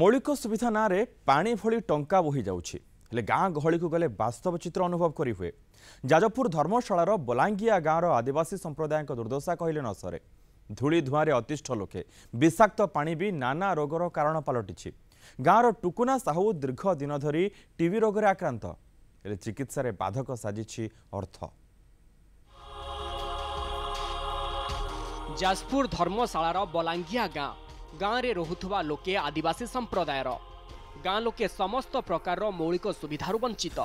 मौलिक सुविधा ना रे पानी भली टंका बोही जाउछि हेले गाँ गहली को गले वास्तव चित्र अनुभव करी हुए। जाजपुर धर्मशाला बलांगिया गाँव आदिवासी संप्रदाय दुर्दशा कहले न सरे। धूली धुआं अतिष्ठ लोके विषाक्त पानी भी नाना रोगर कारण पलटि। गाँव टुकुना साहू दीर्घ दिन धरी टीबी रोग आक्रांत हेले चिकित्सा बाधक साजिछि अर्थ। जाजपुर धर्मशाला बलांगिया गाँ गाँव रोथुवा लोके आदिवासी संप्रदायर गाँ लोके समस्त प्रकार मौलिक सुविधार वंचित।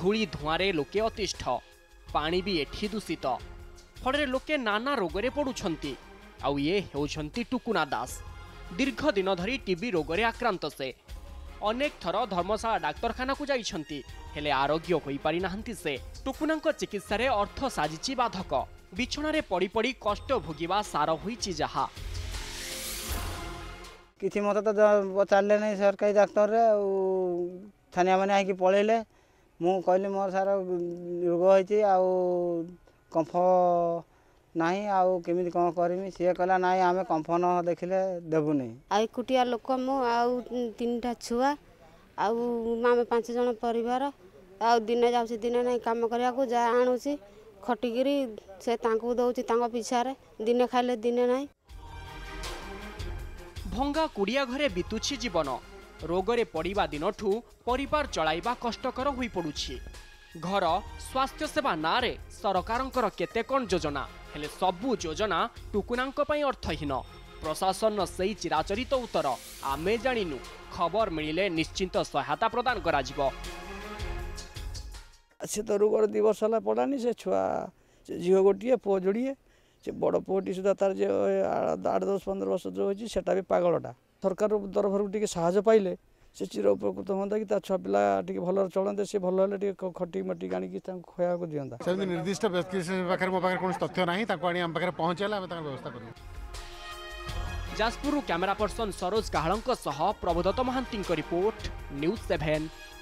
धूली धुआं लोके अतिष्ठ पानी भी एठी दूषित फल लोके नाना रोगरे पड़ुंट। आउ ये होती टुकुना दास दीर्घ दिन धरी टीबी रोगरे आक्रांत। से अनेक थर धर्मशाला डाक्तखाना को जाइले आरोग्य हो पारिना से। टुकुना चिकित्सार अर्थ साजिछि बाधक। बिछणारे पड़ी पड़ी कष्ट भोगिबा सार होईछि जहा किछि मत तो बचाले नहीं। सरकारी डाक्टर रे थानिया माने आके पळेले। मु कहले मोर सार रोग होईछि आउ कंफ नाही आउ केमिति कोन करमी। से कहला नाही आमे कंफ न देखिले देबु नहीं। आइ कुटिया लोक मु आउ तीनटा छुआ आउ मामे पांच जण परिवार आउ दिने जाउछि दिने नाही काम करिया को जा आणुछि खटिगिरी से दौची पिछारे दिने खाइले दिने ना। भंगा कुड़िया घरे बीतुछि जीवन। रोगरे पड़िबा दिनठू परिवार चलाइबा कष्टकर होई पड़ुछि। घर स्वास्थ्य सेवा नारे सरकारंकर केते कोन योजना हेले सबु योजना टुकुनांक पई अर्थहीन। प्रशासन सेई चिराचरित उत्तर आमे जानिनु। खबर मिलिले निश्चिंत सहायता प्रदान कराजिबो। से तो रोग दिवस है पड़ानी से छुआ झी गोटे पु जोड़िए से बड़ पुटी सुधा तार जे 8-10-15 वर्ष जो होती सेटा भी पागलटा। सरकार तरफ टी साइले से चीर उपकृत हाँ कि छुआ पिला भल चलते सी भले खटी मटी आनिक खुआ को दिंता। निर्दिष्ट व्यक्ति मो पाखे कौन तथ्य ना आम पाखे पहुँचाला व्यवस्था कर। जाजपुर कैमेरा पर्सन सरोज काहाल प्रबोधत महांती रिपोर्ट न्यूज़ 7।